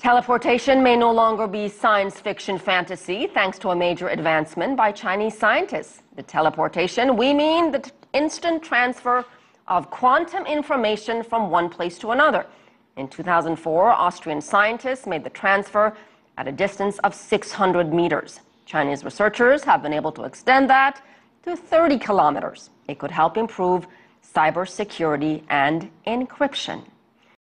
Teleportation may no longer be science fiction fantasy thanks to a major advancement by Chinese scientists. By teleportation, we mean the instant transfer of quantum information from one place to another. In 2004, Austrian scientists made the transfer at a distance of 600 meters. Chinese researchers have been able to extend that to 30 kilometers. It could help improve cybersecurity and encryption.